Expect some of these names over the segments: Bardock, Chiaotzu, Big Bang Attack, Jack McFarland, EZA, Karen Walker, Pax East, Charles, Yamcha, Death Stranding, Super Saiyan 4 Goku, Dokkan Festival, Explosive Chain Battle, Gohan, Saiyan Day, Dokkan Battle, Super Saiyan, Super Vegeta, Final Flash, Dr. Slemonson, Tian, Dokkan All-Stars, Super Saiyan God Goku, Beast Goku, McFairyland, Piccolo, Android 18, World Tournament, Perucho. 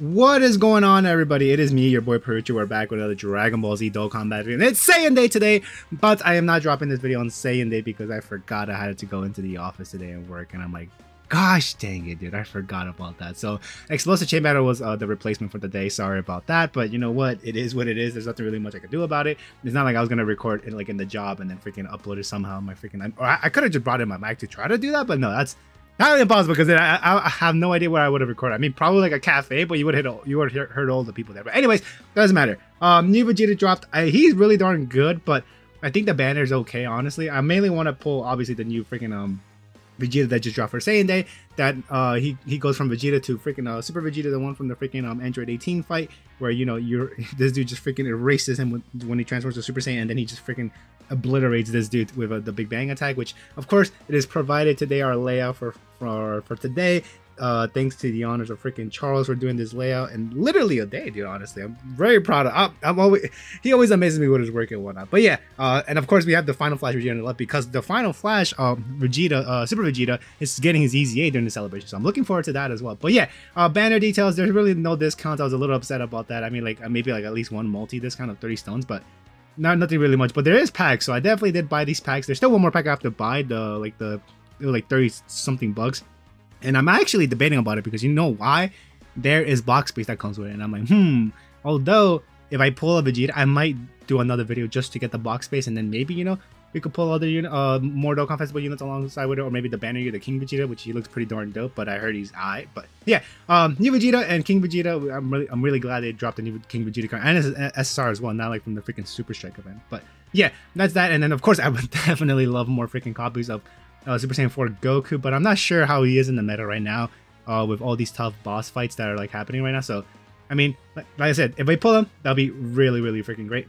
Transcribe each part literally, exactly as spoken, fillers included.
What is going on, everybody? It is me, your boy Perucho. We're back with another Dragon Ball Z Dokkan Battle, and it's Saiyan Day today, but I am not dropping this video on Saiyan Day because I forgot I had to go into the office today and work, and I'm like, gosh dang it, dude, I forgot about that. So Explosive Chain Battle was uh, the replacement for the day. Sorry about that, but you know what, it is what it is. There's nothing really much I could do about it. It's not like I was gonna record it like in the job and then freaking upload it somehow. My freaking or I, I could have just brought in my mic to try to do that, but no, that's not impossible, because then I, I have no idea where I would have recorded. I mean, probably like a cafe, but you would hit all, you would have heard all the people there. But anyways, doesn't matter. Um, New Vegeta dropped. I, he's really darn good, but I think the banner is okay. Honestly, I mainly want to pull obviously the new freaking um Vegeta that just dropped for Saiyan Day. That uh he he goes from Vegeta to freaking uh, Super Vegeta, the one from the freaking um Android eighteen fight, where you know you're this dude just freaking erases him with, when he transforms to Super Saiyan, and then he just freaking obliterates this dude with uh, the Big Bang Attack, which of course it is provided today. Our layout for for for today, uh thanks to the honors of freaking Charles for doing this layout in literally a day, dude. Honestly, I'm very proud of I'm, I'm always he always amazes me with his work and whatnot. But yeah, uh and of course we have the Final Flash Vegeta on the left, because the Final Flash um Vegeta uh Super Vegeta is getting his E Z A during the celebration, so I'm looking forward to that as well. But yeah, uh banner details, there's really no discounts. I was a little upset about that. I mean, like maybe like at least one multi discount of thirty stones, but not nothing really much. But there is packs, so I definitely did buy these packs. There's still one more pack I have to buy, the like the it was like thirty something bucks, and I'm actually debating about it because you know why? There is box space that comes with it, and I'm like, hmm, although if I pull a Vegeta, I might do another video just to get the box space, and then maybe, you know, we could pull other unit, uh, more Dokkan Festival units alongside with it, or maybe the banner unit, the King Vegeta, which he looks pretty darn dope, but I heard he's aight. But yeah, um, New Vegeta and King Vegeta, I'm really, I'm really glad they dropped the new King Vegeta card, and S S R as well, not like from the freaking Super Strike event. But yeah, that's that. And then of course, I would definitely love more freaking copies of Uh, Super Saiyan four Goku, but I'm not sure how he is in the meta right now uh, with all these tough boss fights that are like happening right now. So, I mean, like, like I said, if I pull him, that'll be really, really freaking great.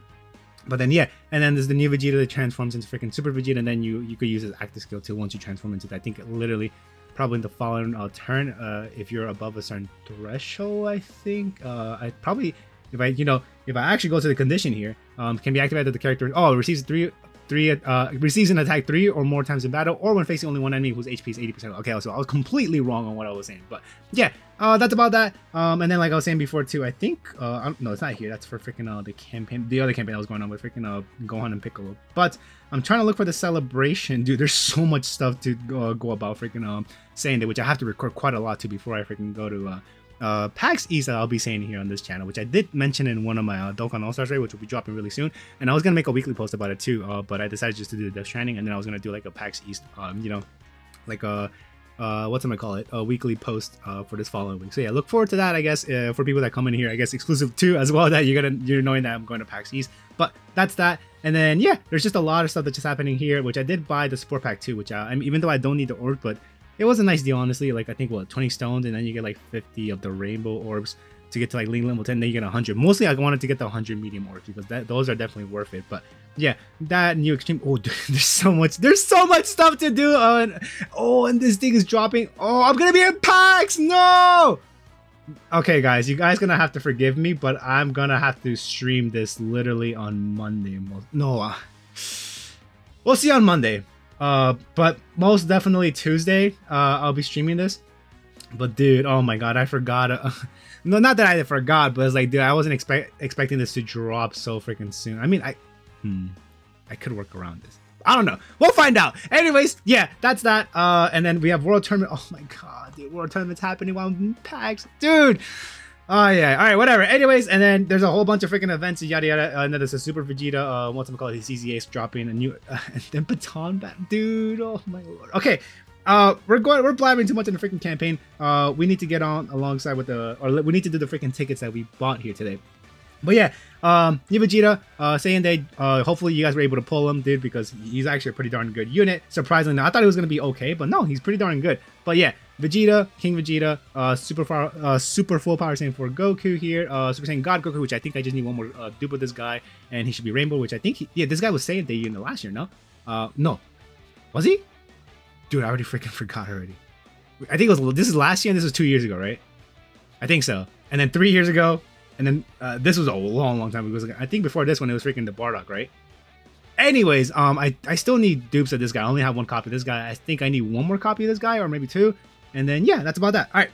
But then yeah, and then there's the new Vegeta that transforms into freaking Super Vegeta, and then you you could use his active skill too once you transform into that. I think literally probably in the following uh, turn uh, if you're above a certain threshold, I think. Uh, I probably, if I, you know, if I actually go to the condition here, um, can be activated the character, oh, it receives three... Three uh, receives an attack three or more times in battle, or when facing only one enemy whose H P is eighty percent. Okay, so I was completely wrong on what I was saying, but yeah, uh, that's about that. Um, and then like I was saying before too, I think uh, I don't, no, it's not here. That's for freaking uh, the campaign, the other campaign that was going on with freaking uh, Gohan and Piccolo. But I'm trying to look for the celebration, dude. There's so much stuff to uh, go about freaking um Saiyan Day, which I have to record quite a lot too before I freaking go to uh, uh Pax East that I'll be saying here on this channel, which I did mention in one of my uh, Dokkan All-Stars, which will be dropping really soon, and I was gonna make a weekly post about it too, uh but I decided just to do the Death Stranding, and then I was gonna do like a Pax East um you know like a uh what's gonna call it a weekly post uh for this following week. So yeah, look forward to that, I guess, uh, for people that come in here, I guess exclusive too as well, that you're gonna you're knowing that I'm going to Pax East. But that's that. And then yeah, there's just a lot of stuff that's just happening here, which I did buy the support pack too, which I, I mean, even though I don't need the orb, but it was a nice deal, honestly. Like, I think, what, twenty stones, and then you get like fifty of the rainbow orbs to get to like level ten, then you get one hundred. Mostly, I wanted to get the one hundred medium orbs because that, those are definitely worth it. But yeah, that new extreme. Oh, dude, there's so much. There's so much stuff to do. Oh, and, oh, and this thing is dropping. Oh, I'm gonna be in PAX. No. Okay, guys, you guys gonna have to forgive me, but I'm gonna have to stream this literally on Monday. No, uh, we'll see on Monday. Uh, but most definitely Tuesday, uh, I'll be streaming this. But dude, oh my god, I forgot. Uh, no, not that I forgot, but it's like, dude, I wasn't expect expecting this to drop so freaking soon. I mean, I, hmm, I could work around this. I don't know. We'll find out. Anyways, yeah, that's that. Uh, and then we have World Tournament. Oh my god, dude, World Tournament's happening while I'm in PAX, dude. Oh yeah, alright, whatever. Anyways, and then there's a whole bunch of freaking events, yada yada, uh, and then there's a Super Vegeta, uh, what's it called, his E Z A's dropping, a new, uh, and then Baton Bat, dude, oh my lord. Okay, uh, we're going, we're blabbering too much in the freaking campaign, uh, we need to get on alongside with the, or we need to do the freaking tickets that we bought here today. But yeah, um, new Vegeta, uh, Saiyan Day, uh, hopefully you guys were able to pull him, dude, because he's actually a pretty darn good unit, surprisingly. I thought he was gonna be okay, but no, he's pretty darn good. But yeah, Vegeta, King Vegeta, uh, Super far, uh, Super Full Power Saiyan four Goku here, uh, Super Saiyan God Goku, which I think I just need one more uh, dupe of this guy, and he should be Rainbow, which I think, he, yeah, this guy was Saiyan Day in the last year, no? Uh, no. Was he? Dude, I already freaking forgot already. I think it was, this is last year and this was two years ago, right? I think so. And then three years ago, and then uh, this was a long, long time ago. I think before this one, it was freaking the Bardock, right? Anyways, um, I, I still need dupes of this guy. I only have one copy of this guy. I think I need one more copy of this guy, or maybe two. And then, yeah, that's about that. All right.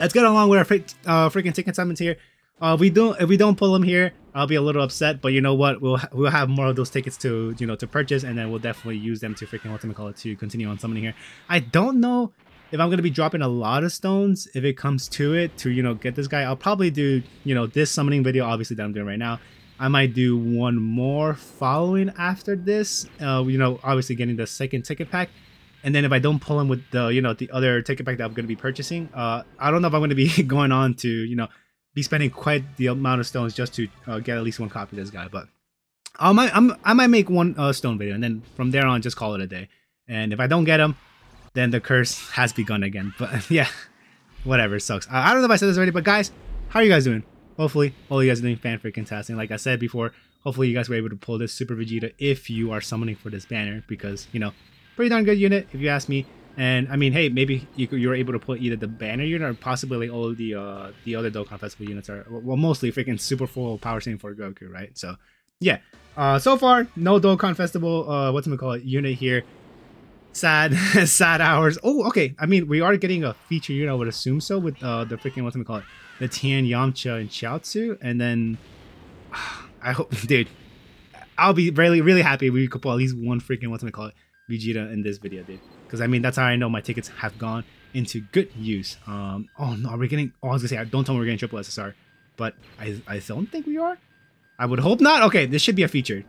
Let's get along with our freak, uh, freaking ticket summons here. Uh, we don't. If we don't pull them here, I'll be a little upset. But you know what? We'll we'll have more of those tickets to you know to purchase, and then we'll definitely use them to freaking whatchamacallit to continue on summoning here. I don't know if I'm gonna be dropping a lot of stones if it comes to it to you know get this guy. I'll probably do you know this summoning video obviously that I'm doing right now. I might do one more following after this. Uh, you know, obviously getting the second ticket pack. And then if I don't pull him with the, you know, the other ticket pack that I'm going to be purchasing, uh, I don't know if I'm going to be going on to, you know, be spending quite the amount of stones just to uh, get at least one copy of this guy. But I might, I'm, I might make one uh, stone video, and then from there on, just call it a day. And if I don't get him, then the curse has begun again. But yeah, whatever, it sucks. I, I don't know if I said this already, but guys, how are you guys doing? Hopefully, all you guys are doing fan freaking tastic. Like I said before, hopefully you guys were able to pull this Super Vegeta if you are summoning for this banner, because, you know, pretty darn good unit if you ask me. And I mean, hey, maybe you, you were able to put either the banner unit or possibly like all the uh the other Dokkan Festival units are, well, mostly freaking super full power Saiyan four Goku, right? So yeah, uh so far no Dokkan Festival uh what's gonna call it unit here. Sad sad hours. Oh, okay, I mean, we are getting a feature unit, I would assume so, with uh the freaking what's gonna call it the Tian, Yamcha, and Chiaotzu. And then uh, I hope, dude, I'll be really really happy if we could pull at least one freaking what's gonna call it Vegeta in this video, dude, because I mean, that's how I know my tickets have gone into good use. Um oh no, we're getting, oh, I was gonna say, I don't tell me we're getting triple S S R, but I, I don't think we are. I would hope not. Okay, this should be a feature.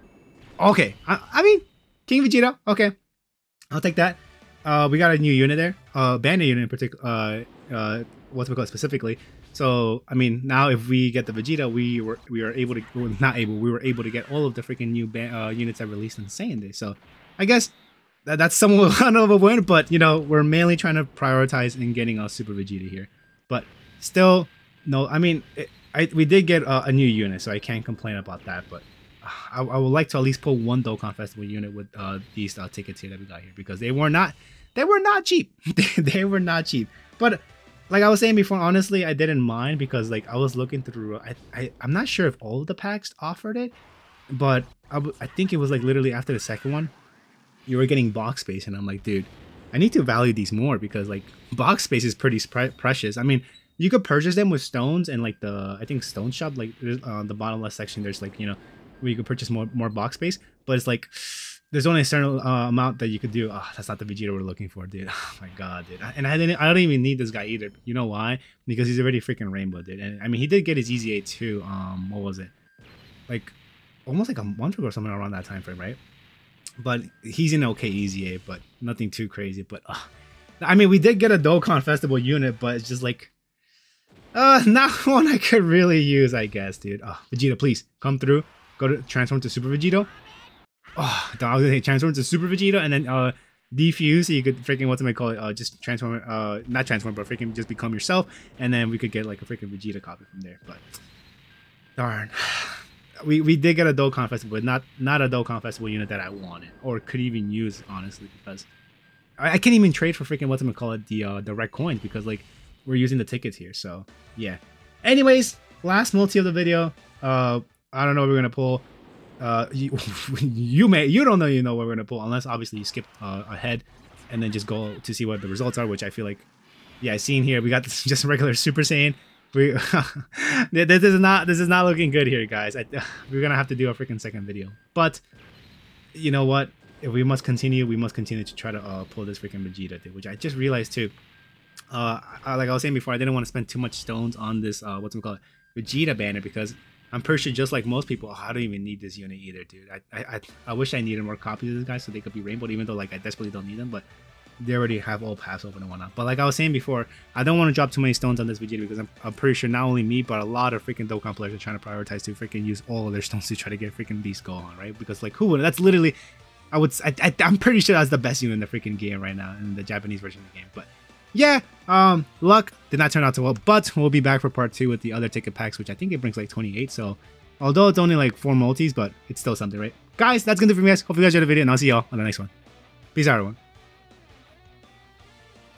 Okay, I, I mean, King Vegeta, okay, I'll take that. Uh we got a new unit there, uh banner unit in particular, uh uh what's we call it specifically. So I mean, now if we get the Vegeta, we were we are able to, well, not able, we were able to get all of the freaking new ban uh units that released on Saiyan Day. So I guess that's somewhat of a win, but you know, we're mainly trying to prioritize in getting our Super Vegeta here. But still, no, I mean, it, I, we did get uh, a new unit, so I can't complain about that. But I, I would like to at least pull one Dokkan Festival unit with uh, these uh, tickets here that we got here, because they were not, they were not cheap. they, they were not cheap. But like I was saying before, honestly, I didn't mind, because like I was looking through, I, I I'm not sure if all of the packs offered it, but I, w I think it was like literally after the second one, you were getting box space, and I'm like, dude, I need to value these more, because like box space is pretty precious. I mean, you could purchase them with stones, and like the, I think stone shop, like uh, the bottom left section, there's like, you know, where you could purchase more more box space, but it's like there's only a certain uh, amount that you could do. Oh, that's not the Vegeta we're looking for, dude. Oh my god, dude. And I didn't, I don't even need this guy either. You know why? Because he's already freaking rainbow, dude. And I mean, he did get his E Z A too. Um, what was it? Like almost like a month ago or something around that time frame, right? But he's in okay E Z A, but nothing too crazy. But uh, I mean, we did get a Dokkan Festival unit, but it's just like, uh, not one I could really use, I guess, dude. Uh, Vegeta, please come through. Go to transform to Super Vegeta. Oh, I was gonna say transform to Super Vegeta, and then uh, defuse. So you could freaking what's it called? Uh, just transform. Uh, not transform, but freaking just become yourself, and then we could get like a freaking Vegeta copy from there. But darn. We, we did get a Dokkan Festival, but not not a Dokkan Festival unit that I wanted or could even use, honestly, because I, I can't even trade for freaking what's gonna call it the uh, the red coins, because like we're using the tickets here. So yeah. Anyways, last multi of the video. Uh, I don't know what we're gonna pull. Uh, you, you may you don't know you know what we're gonna pull, unless obviously you skip uh, ahead and then just go to see what the results are, which I feel like, yeah, I've seen here we got this, just regular Super Saiyan. We, this is not this is not looking good here, guys. I, we're gonna have to do a freaking second video, but you know what? If we must continue. We must continue to try to uh, pull this freaking Vegeta, dude. Which I just realized too. Uh, I, like I was saying before, I didn't want to spend too much stones on this uh, what's it called Vegeta banner, because I'm pretty sure, just like most people, oh, I don't even need this unit either, dude. I I I wish I needed more copies of this guy so they could be rainbowed, even though like I desperately don't need them, but they already have all paths open and whatnot. But like I was saying before, I don't want to drop too many stones on this Vegeta, because I'm, I'm pretty sure not only me, but a lot of freaking Dokkan players are trying to prioritize to freaking use all of their stones to try to get freaking Beast Gohan, right? Because like, who would? That's literally, I would, I, I, I'm pretty sure that's the best unit in the freaking game right now, in the Japanese version of the game. But yeah, um, luck did not turn out so well, but we'll be back for part two with the other ticket packs, which I think it brings like twenty-eight. So although it's only like four multis, but it's still something, right? Guys, that's gonna do it for me, guys. Hope you guys enjoyed the video, and I'll see y'all on the next one. Peace out, everyone.